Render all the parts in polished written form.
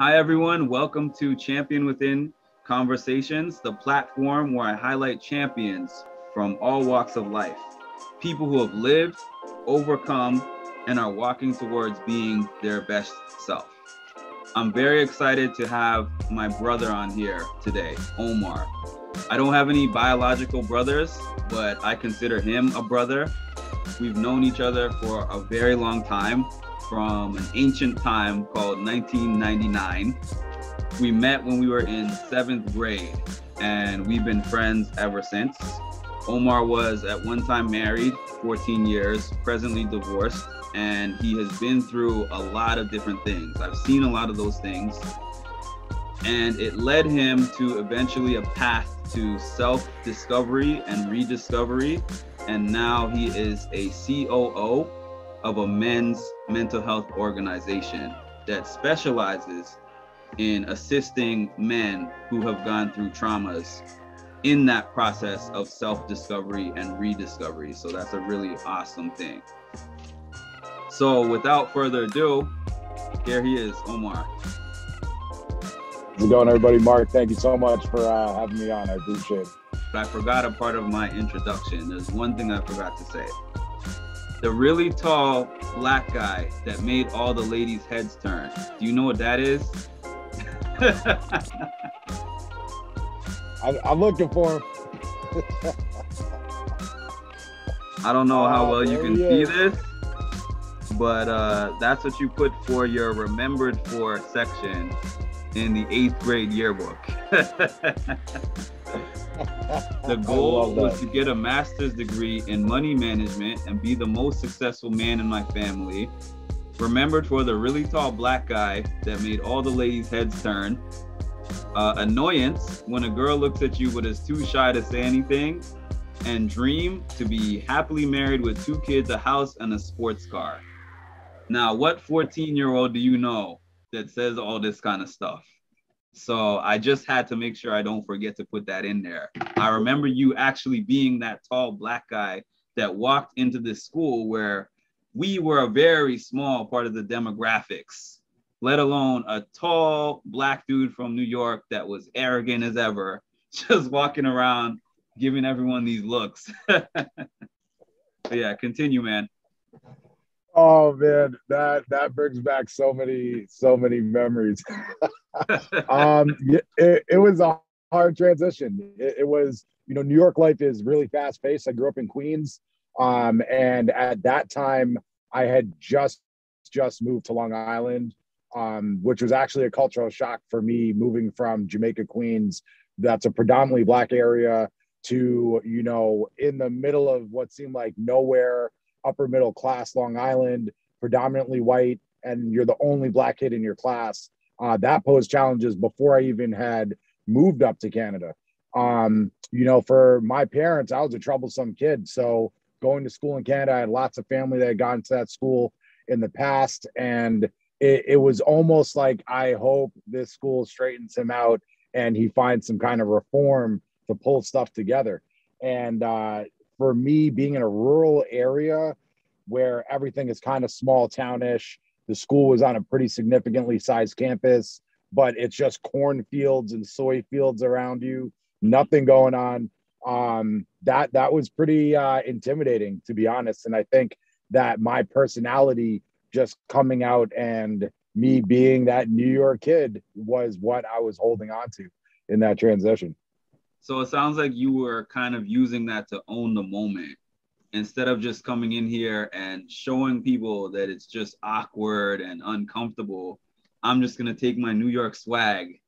Hi, everyone. Welcome to Champion Within Conversations, the platform where I highlight champions from all walks of life, people who have lived, overcome, and are walking towards being their best self. I'm very excited to have my brother on here today, Omar. I don't have any biological brothers, but I consider him a brother. We've known each other for a very long time, from an ancient time called 1999. We met when we were in 7th grade, and we've been friends ever since. Omar was at one time married 14 years, presently divorced, and he has been through a lot of different things. I've seen a lot of those things. And it led him to eventually a path to self-discovery and rediscovery. And now he is a COO of a men's mental health organization that specializes in assisting men who have gone through traumas in that process of self-discovery and rediscovery. So that's a really awesome thing. So without further ado, here he is, Omar. How's it going, everybody? Mark, thank you so much for having me on. I appreciate it. I forgot a part of my introduction. There's one thing I forgot to say. The really tall black guy that made all the ladies' heads turn. Do you know what that is? I'm looking for him. I don't know how well you can see this, but that's what you put for your remembered for section in the 8th grade yearbook. The goal was to get a master's degree in money management and be the most successful man in my family. Remembered for the really tall black guy that made all the ladies' heads turn. Annoyance, when a girl looks at you but is too shy to say anything. And dream, to be happily married with 2 kids, a house, and a sports car. Now, what 14-year-old do you know that says all this kind of stuff? So I just had to make sure I don't forget to put that in there. I remember you actually being that tall black guy that walked into this school where we were a very small part of the demographics, let alone a tall black dude from New York that was arrogant as ever, just walking around giving everyone these looks. Yeah, continue, man. Oh man, that brings back so many memories. It was a hard transition. It was, you know, New York life is really fast paced. I grew up in Queens, and at that time I had just moved to Long Island, which was actually a cultural shock for me, moving from Jamaica, Queens, that's a predominantly black area, to, you know, in the middle of what seemed like nowhere, upper middle class Long Island, predominantly white, and you're the only black kid in your class. That posed challenges before I even had moved up to Canada. You know, for my parents, I was a troublesome kid. So going to school in Canada, I had lots of family that had gone to that school in the past. And it was almost like, I hope this school straightens him out and he finds some kind of reform to pull stuff together. And for me, being in a rural area where everything is kind of small townish, the school was on a pretty significantly sized campus, but it's just cornfields and soy fields around you, nothing going on. That was pretty intimidating, to be honest. And I think that my personality just coming out and me being that New York kid was what I was holding on to in that transition. So it sounds like you were kind of using that to own the moment, instead of just coming in here and showing people that it's just awkward and uncomfortable. I'm just going to take my New York swag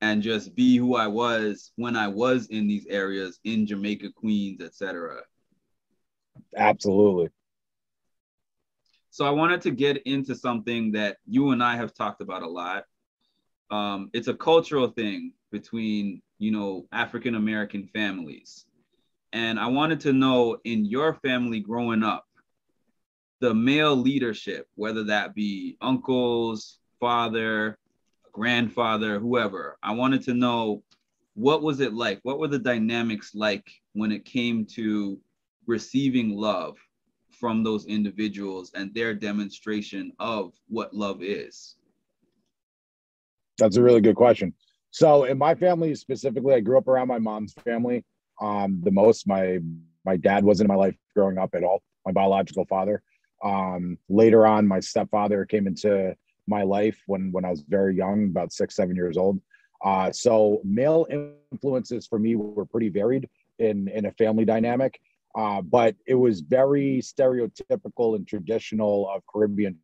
and just be who I was when I was in these areas in Jamaica, Queens, etc. Absolutely. So I wanted to get into something that you and I have talked about a lot. It's a cultural thing between, you know, African-American families. And I wanted to know, in your family growing up, the male leadership, whether that be uncles, father, grandfather, whoever, I wanted to know, what was it like? What were the dynamics like when it came to receiving love from those individuals and their demonstration of what love is? That's a really good question. So in my family specifically, I grew up around my mom's family the most. My dad wasn't in my life growing up at all, my biological father. Later on, my stepfather came into my life when I was very young, about 6, 7 years old. So male influences for me were pretty varied in a family dynamic, but it was very stereotypical and traditional of Caribbean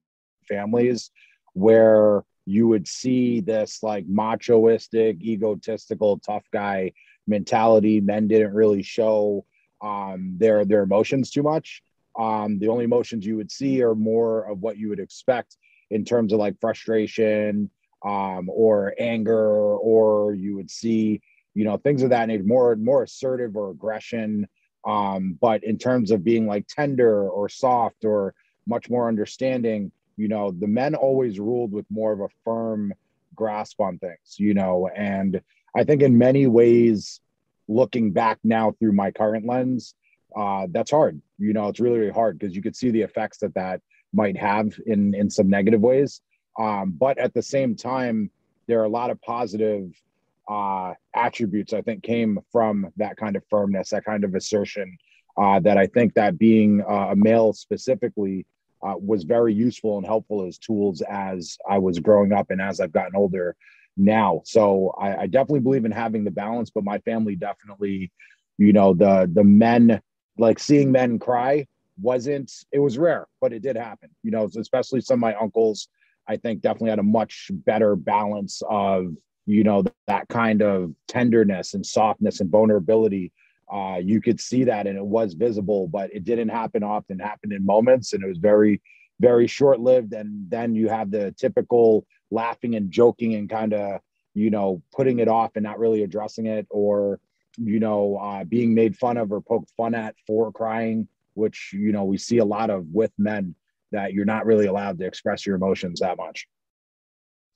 families where you would see this like machoistic, egotistical, tough guy mentality. Men didn't really show their emotions too much. The only emotions you would see are more of what you would expect in terms of like frustration or anger, or you would see, you know, things of that nature, more assertive or aggression. But in terms of being like tender or soft or much more understanding, you know, the men always ruled with more of a firm grasp on things, you know. And I think in many ways, looking back now through my current lens, that's hard. You know, it's really, really hard because you could see the effects that might have in some negative ways. But at the same time, there are a lot of positive attributes, I think, came from that kind of firmness, that kind of assertion, that I think that being a male specifically was very useful and helpful as tools as I was growing up and as I've gotten older now. So I definitely believe in having the balance, but my family definitely, you know, the men, like seeing men cry it was rare, but it did happen, you know, especially some of my uncles, I think definitely had a much better balance of, you know, that kind of tenderness and softness and vulnerability. You could see that and it was visible, but it didn't happen often. It happened in moments and it was very, very short-lived. And then you have the typical laughing and joking and kind of, you know, putting it off and not really addressing it, or, you know, being made fun of or poked fun at for crying, which, you know, we see a lot of with men, that you're not really allowed to express your emotions that much.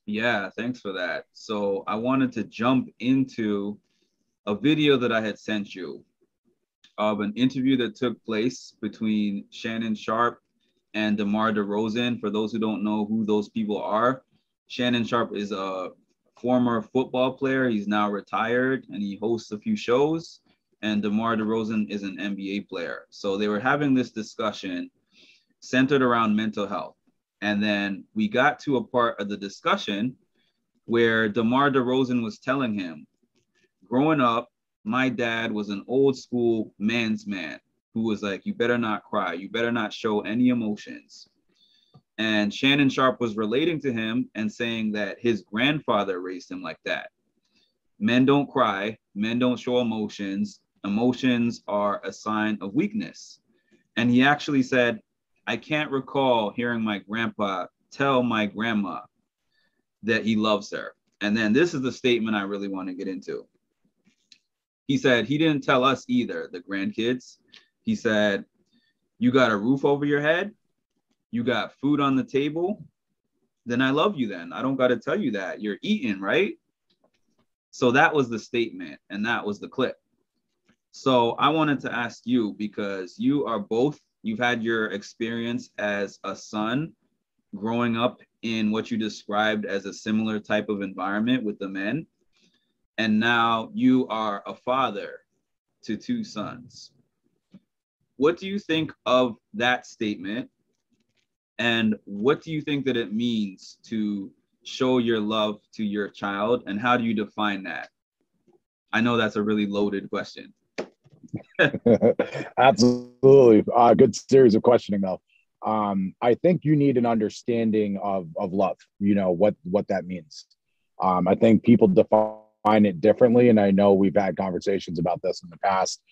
Yeah, thanks for that. So I wanted to jump into a video that I had sent you of an interview that took place between Shannon Sharpe and DeMar DeRozan. For those who don't know who those people are, Shannon Sharpe is a former football player. He's now retired and he hosts a few shows, and DeMar DeRozan is an NBA player. So they were having this discussion centered around mental health. And then we got to a part of the discussion where DeMar DeRozan was telling him, growing up, my dad was an old school man's man who was like, you better not cry. You better not show any emotions. And Shannon Sharpe was relating to him and saying that his grandfather raised him like that. Men don't cry. Men don't show emotions. Emotions are a sign of weakness. And he actually said, I can't recall hearing my grandpa tell my grandma that he loves her. And then this is the statement I really want to get into. He said, he didn't tell us either, the grandkids. He said, you got a roof over your head. You got food on the table. Then I love you then. I don't got to tell you that. You're eating, right? So that was the statement and that was the clip. So I wanted to ask you, because you are both, you've had your experience as a son growing up in what you described as a similar type of environment with the men. And now you are a father to two sons. What do you think of that statement? And what do you think that it means to show your love to your child? And how do you define that? I know that's a really loaded question. Absolutely. Good series of questioning though. I think you need an understanding of love, you know, what that means. I think people define it differently. And I know we've had conversations about this in the past.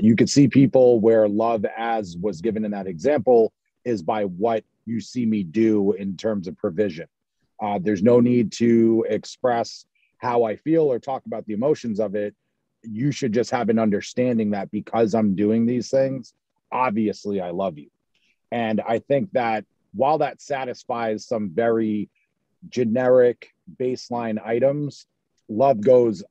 You could see people where love, as was given in that example, is by what you see me do in terms of provision. There's no need to express how I feel or talk about the emotions of it. You should just have an understanding that because I'm doing these things, obviously I love you. And I think that while that satisfies some very generic baseline items, love goes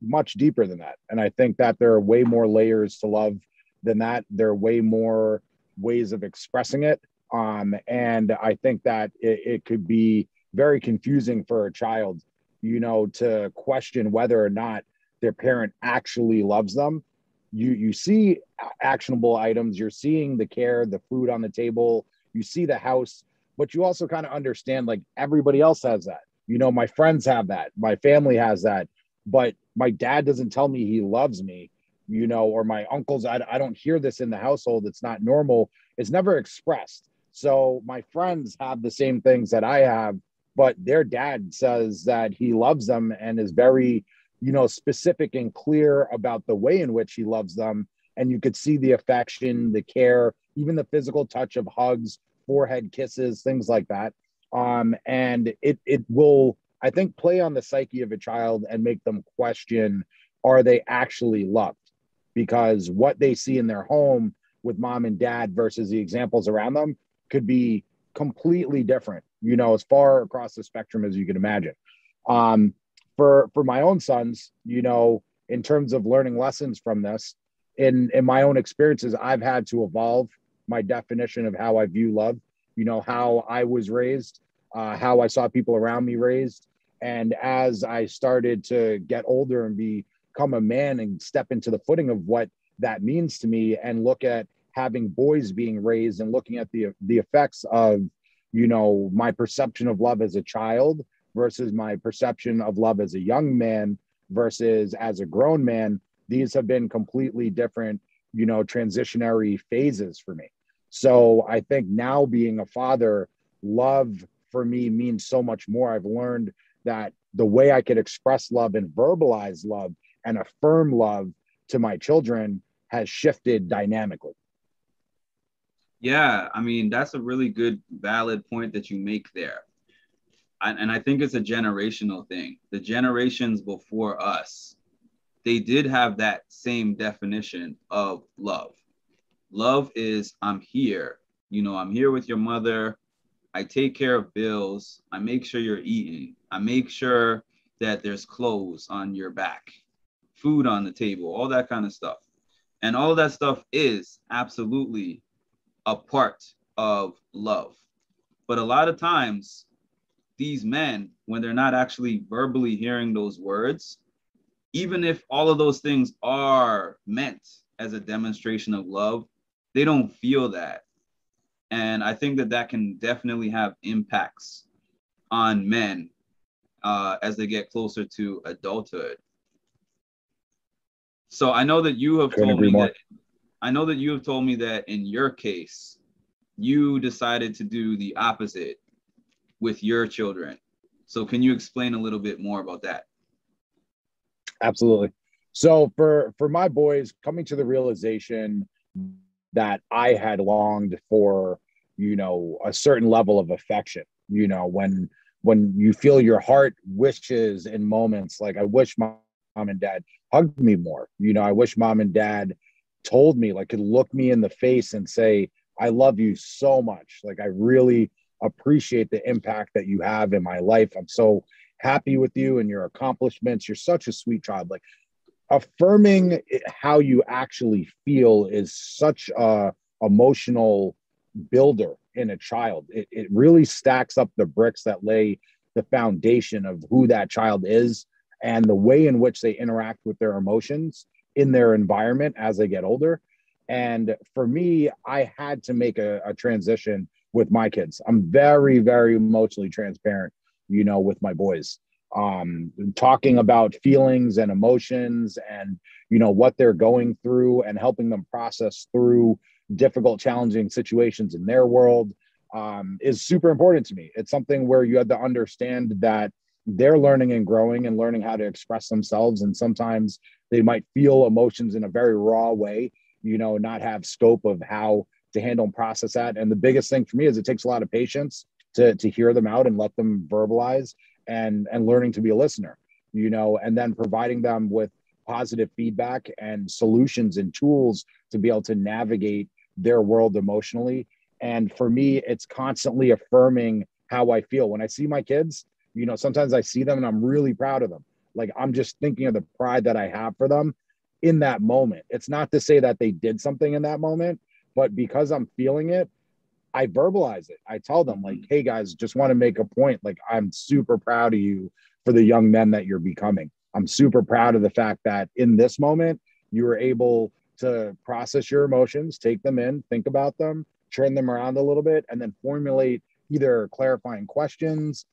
much deeper than that. And I think that there are way more layers to love than that. There are way more ways of expressing it. And I think that it could be very confusing for a child, you know, to question whether or not their parent actually loves them. You see actionable items, you're seeing the care, the food on the table, you see the house, but you also kind of understand like everybody else has that. You know, my friends have that, my family has that, but my dad doesn't tell me he loves me, you know, or my uncles, I don't hear this in the household. It's not normal. It's never expressed. So my friends have the same things that I have, but their dad says that he loves them and is very, you know, specific and clear about the way in which he loves them. And you could see the affection, the care, even the physical touch of hugs, forehead kisses, things like that. And it will, I think, play on the psyche of a child and make them question, are they actually loved? Because what they see in their home with mom and dad versus the examples around them could be completely different, you know, as far across the spectrum as you can imagine. For my own sons, you know, in terms of learning lessons from this, in my own experiences, I've had to evolve my definition of how I view love, you know, how I was raised, how I saw people around me raised. And as I started to get older and become a man and step into the footing of what that means to me and look at having boys being raised and looking at the effects of, you know, my perception of love as a child versus my perception of love as a young man versus as a grown man, these have been completely different, you know, transitionary phases for me. So I think now being a father, love for me means so much more. I've learned that the way I could express love and verbalize love and affirm love to my children has shifted dynamically. Yeah, I mean, that's a really good, valid point that you make there. And I think it's a generational thing. The generations before us, they did have that same definition of love. Love is, I'm here. You know, I'm here with your mother. I take care of bills. I make sure you're eating. I make sure that there's clothes on your back, food on the table, all that kind of stuff. And all that stuff is absolutely a part of love. But a lot of times, these men, when they're not actually verbally hearing those words, even if all of those things are meant as a demonstration of love, they don't feel that. And I think that that can definitely have impacts on men as they get closer to adulthood. So I know that you have told me that, in your case, you decided to do the opposite with your children. So can you explain a little bit more about that? Absolutely. So for my boys, coming to the realization that I had longed for, you know, a certain level of affection, you know, when you feel your heart wishes in moments, like I wish mom and dad hugged me more, you know, I wish mom and dad told me, like, could look me in the face and say, I love you so much. Like, I really appreciate the impact that you have in my life. I'm so happy with you and your accomplishments. You're such a sweet child. Like, affirming how you actually feel is such a emotional builder in a child. It really stacks up the bricks that lay the foundation of who that child is and the way in which they interact with their emotions in their environment as they get older. And for me, I had to make a transition with my kids. I'm very, very emotionally transparent, you know, with my boys, talking about feelings and emotions and, you know, what they're going through and helping them process through difficult, challenging situations in their world is super important to me. It's something where you have to understand that they're learning and growing and learning how to express themselves. And sometimes they might feel emotions in a very raw way, you know, not have scope of how to handle and process that. And the biggest thing for me is it takes a lot of patience to hear them out and let them verbalize and learning to be a listener, you know, and then providing them with positive feedback and solutions and tools to be able to navigate their world emotionally. And for me, it's constantly affirming how I feel. When I see my kids, you know, sometimes I see them and I'm really proud of them. Like, I'm just thinking of the pride that I have for them in that moment. It's not to say that they did something in that moment, but because I'm feeling it, I verbalize it. I tell them, like, hey guys, just want to make a point. Like, I'm super proud of you for the young men that you're becoming. I'm super proud of the fact that in this moment, you were able to process your emotions, take them in, think about them, turn them around a little bit, and then formulate either clarifying questions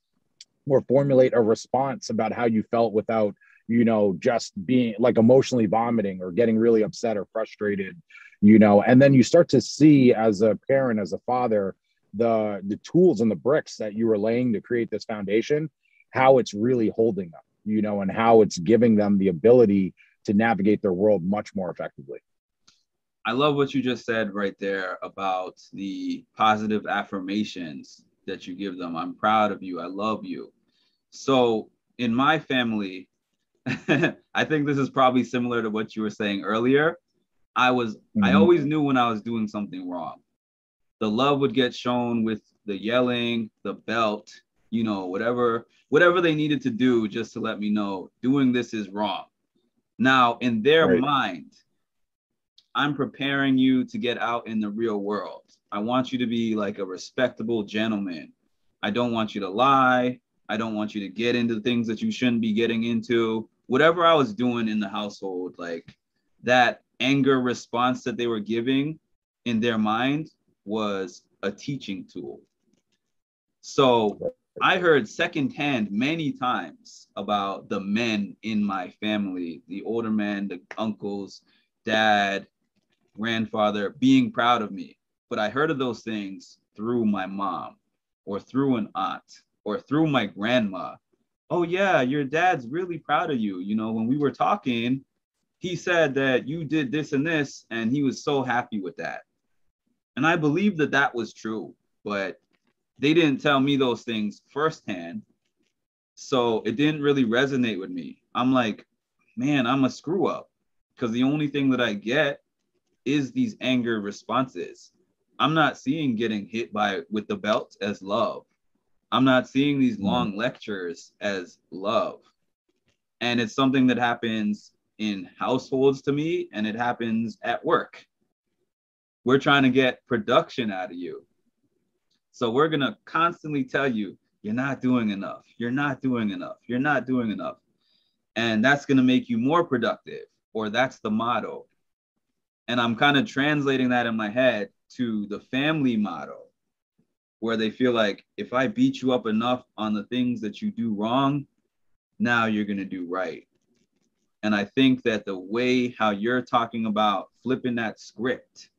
or formulate a response about how you felt without, you know, just being like emotionally vomiting or getting really upset or frustrated, you know. And then you start to see as a parent, as a father, the tools and the bricks that you were laying to create this foundation, how it's really holding them, you know, and how it's giving them the ability to navigate their world much more effectively. I love what you just said right there about the positive affirmations that you give them. I'm proud of you. I love you. So in my family, I think this is probably similar to what you were saying earlier. I always knew when I was doing something wrong. The love would get shown with the yelling, the belt, you know, whatever they needed to do just to let me know doing this is wrong. Now, in their mind, I'm preparing you to get out in the real world. I want you to be like a respectable gentleman. I don't want you to lie. I don't want you to get into things that you shouldn't be getting into. Whatever I was doing in the household, like that anger response that they were giving in their mind was a teaching tool. So I heard secondhand many times about the men in my family, the older men, the uncles, dad, grandfather, being proud of me. But I heard of those things through my mom or through an aunt or through my grandma. Oh yeah, your dad's really proud of you. You know, when we were talking, he said that you did this and this, and he was so happy with that. And I believed that that was true, but they didn't tell me those things firsthand. So it didn't really resonate with me. I'm like, man, I'm a screw up, because the only thing that I get is these anger responses. I'm not seeing getting hit with the belt as love. I'm not seeing these long lectures as love. And it's something that happens in households to me, and it happens at work. We're trying to get production out of you. So we're going to constantly tell you, you're not doing enough. You're not doing enough. You're not doing enough. And that's going to make you more productive, or that's the motto. And I'm kind of translating that in my head to the family motto, where they feel like, if I beat you up enough on the things that you do wrong, now you're going to do right. And I think that the way how you're talking about flipping that script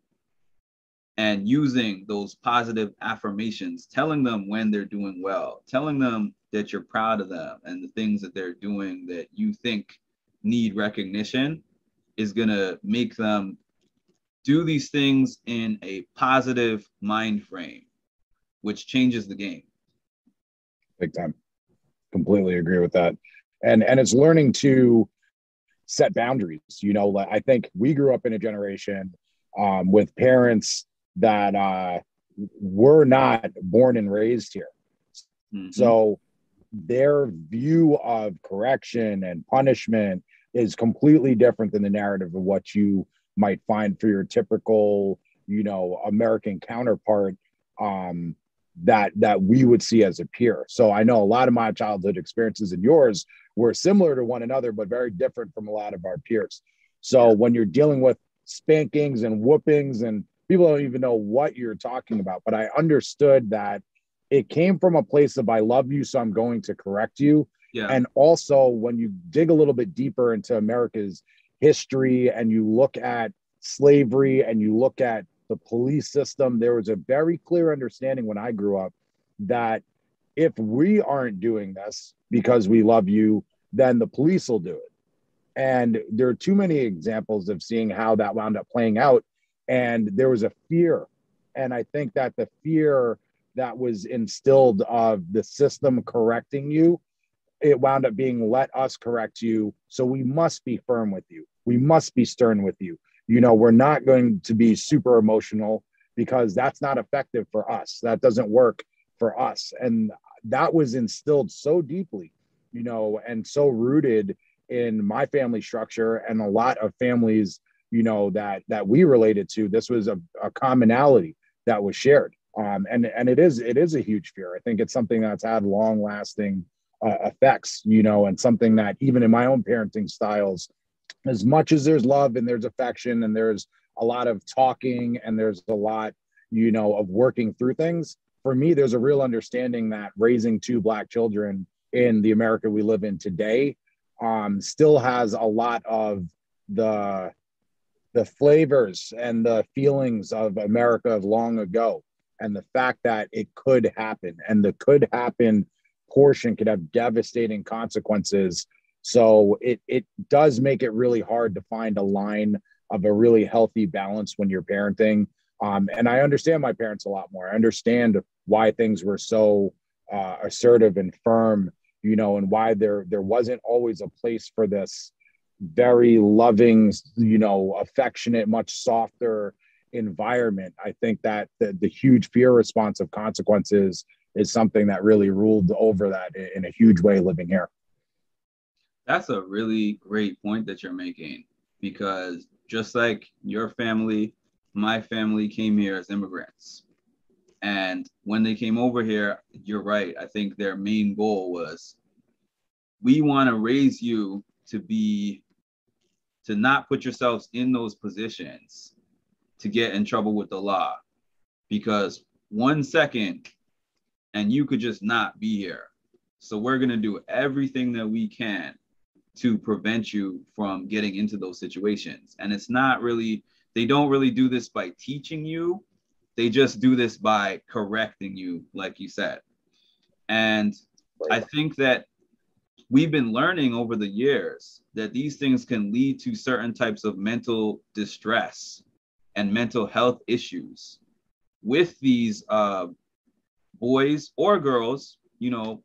and using those positive affirmations, telling them when they're doing well, telling them that you're proud of them and the things that they're doing that you think need recognition, is going to make them do these things in a positive mind frame, which changes the game. Big time. Completely agree with that. And it's learning to set boundaries. You know, I think we grew up in a generation with parents that were not born and raised here. So their view of correction and punishment is completely different than the narrative of what you might find for your typical, you know, American counterpart that we would see as a peer. So I know a lot of my childhood experiences and yours were similar to one another, but very different from a lot of our peers. So when you're dealing with spankings and whoopings, and people don't even know what you're talking about, but I understood that it came from a place of, I love you, so I'm going to correct you. Yeah. And also when you dig a little bit deeper into America's history and you look at slavery and you look at the police system, there was a very clear understanding when I grew up that if we aren't doing this because we love you, then the police will do it. And there are too many examples of seeing how that wound up playing out. And there was a fear. And I think that the fear that was instilled of the system correcting you, it wound up being, let us correct you. So we must be firm with you. We must be stern with you. You know, we're not going to be super emotional because that's not effective for us. That doesn't work for us. And that was instilled so deeply, you know, and so rooted in my family structure and a lot of families, you know, that we related to. This was a commonality that was shared. And it is a huge fear. I think it's something that's had long lasting affects, you know, and something that even in my own parenting styles, as much as there's love and there's affection and there's a lot of talking and there's a lot, you know, of working through things, for me, there's a real understanding that raising two Black children in the America we live in today still has a lot of the flavors and the feelings of America of long ago, and the fact that it could happen, and the could happen portion could have devastating consequences. So it does make it really hard to find a line of a really healthy balance when you're parenting. And I understand my parents a lot more. I understand why things were so assertive and firm, you know, and why there wasn't always a place for this very loving, you know, affectionate, much softer environment. I think that the huge fear response of consequences is something that really ruled over that in a huge way living here. That's a really great point that you're making, because just like your family, my family came here as immigrants. And when they came over here, you're right, I think their main goal was, we want to raise you to not put yourselves in those positions to get in trouble with the law, because 1 second and you could just not be here. So we're going to do everything that we can to prevent you from getting into those situations. And it's not really, they don't really do this by teaching you. They just do this by correcting you, like you said. And I think that we've been learning over the years that these things can lead to certain types of mental distress and mental health issues with these boys or girls, you know,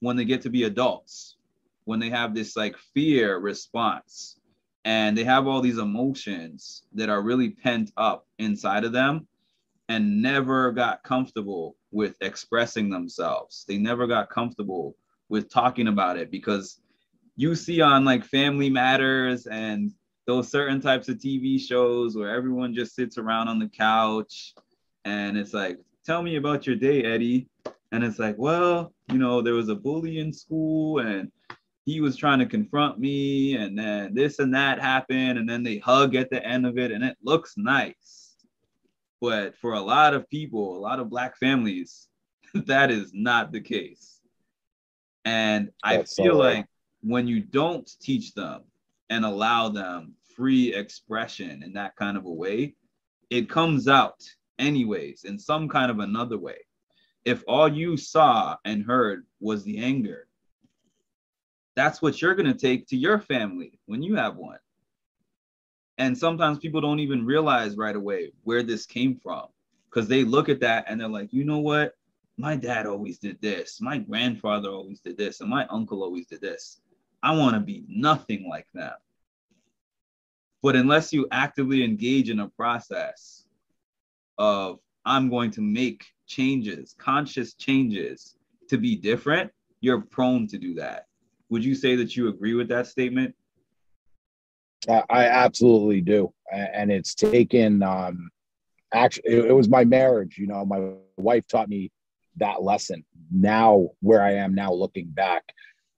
when they get to be adults, when they have this like fear response and they have all these emotions that are really pent up inside of them and never got comfortable with expressing themselves. They never got comfortable with talking about it, because you see on like Family Matters and those certain types of TV shows where everyone just sits around on the couch and it's like, tell me about your day, Eddie. And it's like, well, you know, there was a bully in school and he was trying to confront me, and then this and that happened, and then they hug at the end of it and it looks nice. But for a lot of people, a lot of Black families, that is not the case. And that's, I feel like when you don't teach them and allow them free expression in that kind of a way, it comes out anyways in some kind of another way. If all you saw and heard was the anger, that's what you're going to take to your family when you have one. And sometimes people don't even realize right away where this came from, because they look at that and they're like, you know what? My dad always did this. My grandfather always did this. And my uncle always did this. I want to be nothing like them. But unless you actively engage in a process of, I'm going to make changes, conscious changes to be different, you're prone to do that. Would you say that you agree with that statement? I absolutely do. And it's taken, actually, it was my marriage. You know, my wife taught me that lesson. Now, where I am now looking back,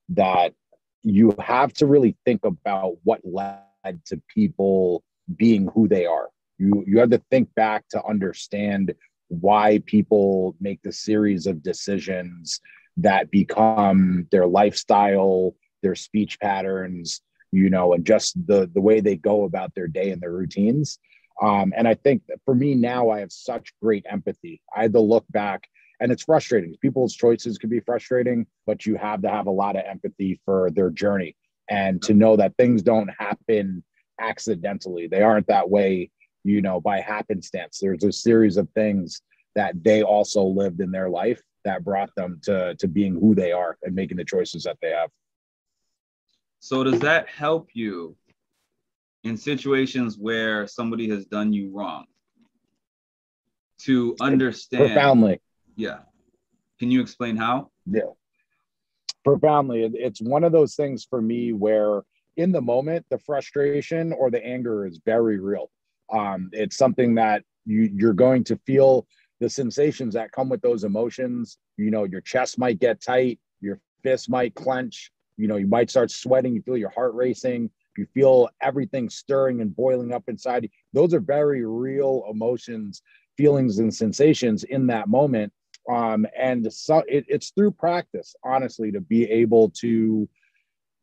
that you have to really think about what led to people being who they are. You have to think back to understand why people make the series of decisions that become their lifestyle, their speech patterns, you know, and just the way they go about their day and their routines. And I think that for me now, I have such great empathy. I had to look back, and it's frustrating. People's choices could be frustrating, but you have to have a lot of empathy for their journey and to know that things don't happen accidentally. They aren't that way, you know, by happenstance. There's a series of things that they also lived in their life that brought them to being who they are and making the choices that they have. So does that help you in situations where somebody has done you wrong to understand? Profoundly. Yeah. Can you explain how? Yeah. Profoundly. It's one of those things for me where in the moment, the frustration or the anger is very real. It's something that you're going to feel the sensations that come with those emotions. You know, your chest might get tight, your fist might clench, you know, you might start sweating, you feel your heart racing, you feel everything stirring and boiling up inside you. Those are very real emotions, feelings, and sensations in that moment. And so it's through practice, honestly, to be able to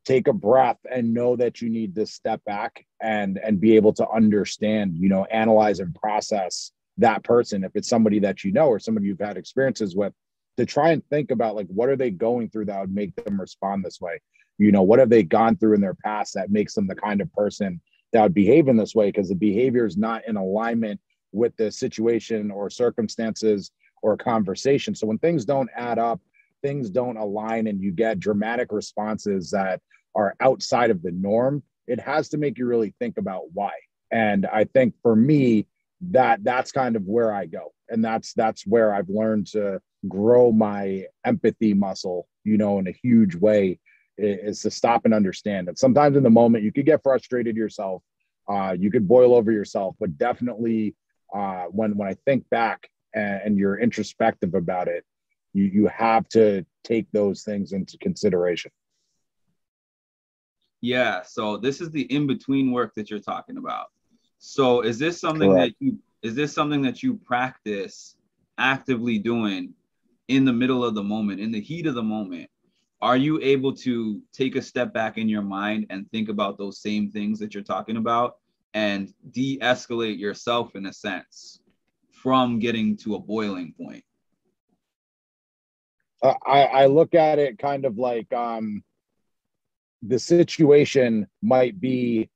take a breath and know that you need to step back and be able to understand, you know, analyze and process that person. If it's somebody that you know, or somebody you've had experiences with, to try and think about, like, what are they going through that would make them respond this way? You know, what have they gone through in their past that makes them the kind of person that would behave in this way? Because the behavior is not in alignment with the situation or circumstances or conversation. So when things don't add up, things don't align, and you get dramatic responses that are outside of the norm, it has to make you really think about why. And I think for me, that's kind of where I go. And that's where I've learned to grow my empathy muscle, you know, in a huge way, is to stop and understand. And sometimes in the moment, you could get frustrated yourself, you could boil over yourself, but definitely when I think back and you're introspective about it, you have to take those things into consideration. Yeah, so this is the in-between work that you're talking about. So is this something Correct. That you, is this something that you practice actively doing in the middle of the moment, in the heat of the moment? Are you able to take a step back in your mind and think about those same things that you're talking about and de-escalate yourself, in a sense, from getting to a boiling point? I look at it kind of like the situation might be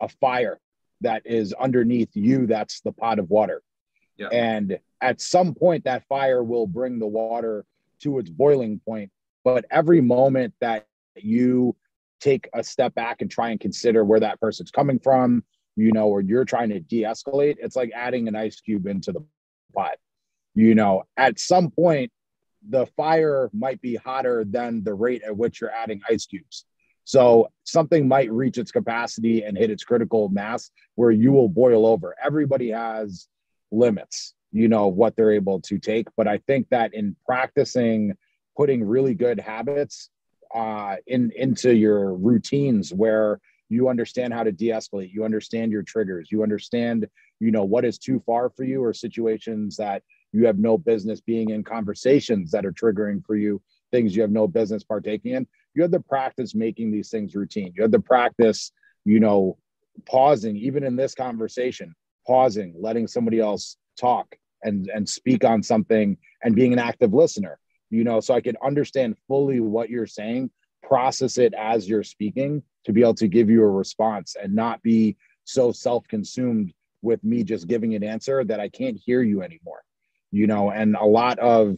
a fire that is underneath you. That's the pot of water. Yeah. And at some point that fire will bring the water to its boiling point. But every moment that you take a step back and try and consider where that person's coming from, you know, or you're trying to de-escalate, it's like adding an ice cube into the pot. You know, at some point, the fire might be hotter than the rate at which you're adding ice cubes. So something might reach its capacity and hit its critical mass where you will boil over. Everybody has limits, you know, what they're able to take. But I think that in practicing putting really good habits into your routines, where you understand how to de-escalate, you understand your triggers, you understand, you know, what is too far for you, or situations that you have no business being in, conversations that are triggering for you, things you have no business partaking in. You have to practice making these things routine. You have to practice, you know, pausing, even in this conversation, pausing, letting somebody else talk and speak on something, and being an active listener, you know, so I can understand fully what you're saying, process it as you're speaking to be able to give you a response, and not be so self-consumed with me just giving an answer that I can't hear you anymore. You know, and a lot of,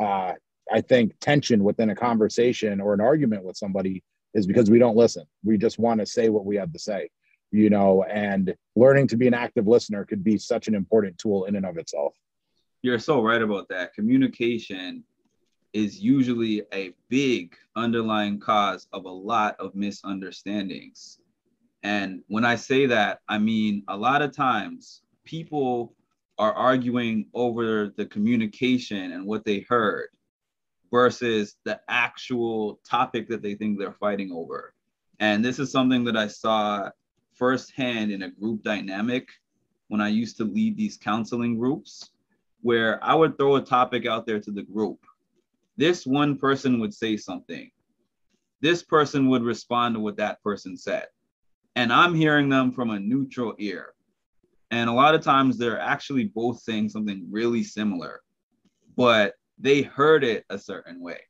I think, tension within a conversation or an argument with somebody is because we don't listen. We just want to say what we have to say, you know, and learning to be an active listener could be such an important tool in and of itself. You're so right about that. Communication is usually a big underlying cause of a lot of misunderstandings. And when I say that, I mean, a lot of times people are arguing over the communication and what they heard versus the actual topic that they think they're fighting over. And this is something that I saw firsthand in a group dynamic when I used to lead these counseling groups, where I would throw a topic out there to the group. This one person would say something. This person would respond to what that person said. And I'm hearing them from a neutral ear. And a lot of times they're actually both saying something really similar, but they heard it a certain way.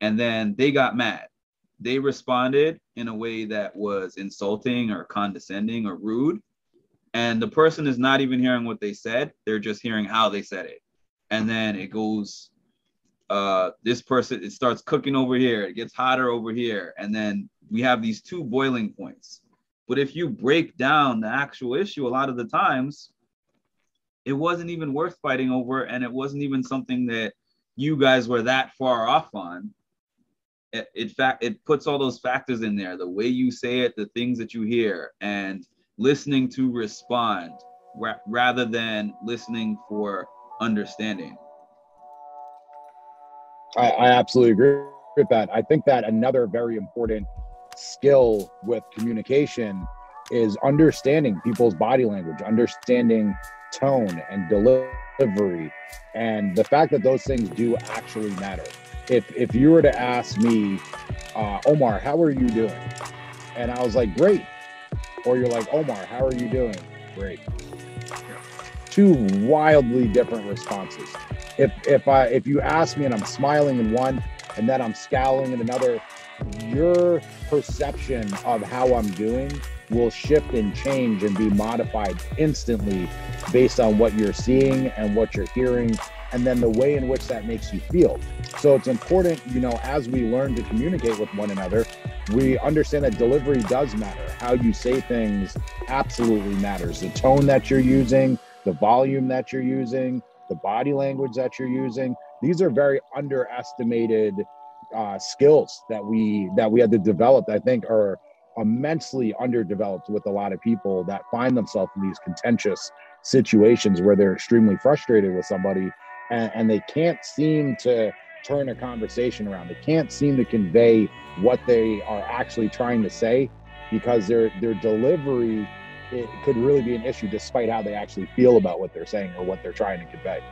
And then they got mad. They responded in a way that was insulting or condescending or rude. And the person is not even hearing what they said. They're just hearing how they said it. And then it goes, this person, it starts cooking over here. It gets hotter over here. And then we have these two boiling points. But if you break down the actual issue, a lot of the times, it wasn't even worth fighting over, and it wasn't even something that you guys were that far off on. In fact, it puts all those factors in there, the way you say it, the things that you hear, and listening to respond rather than listening for understanding. I absolutely agree. at that, I think that another very important skill with communication is understanding people's body language, understanding tone and delivery, and the fact that those things do actually matter. If you were to ask me, Omar, how are you doing? And I was like, great. Or you're like, Omar, how are you doing? Great. Two wildly different responses. If you ask me and I'm smiling in one, and then I'm scowling in another, your perception of how I'm doing will shift and change and be modified instantly based on what you're seeing and what you're hearing, and then the way in which that makes you feel. So it's important, you know, as we learn to communicate with one another, we understand that delivery does matter. How you say things absolutely matters. The tone that you're using, the volume that you're using, the body language that you're using, these are very underestimated skills that we had to develop, I think, are immensely underdeveloped with a lot of people that find themselves in these contentious situations where they're extremely frustrated with somebody and they can't seem to turn a conversation around. They can't seem to convey what they are actually trying to say because their delivery, it could really be an issue despite how they actually feel about what they're saying or what they're trying to convey.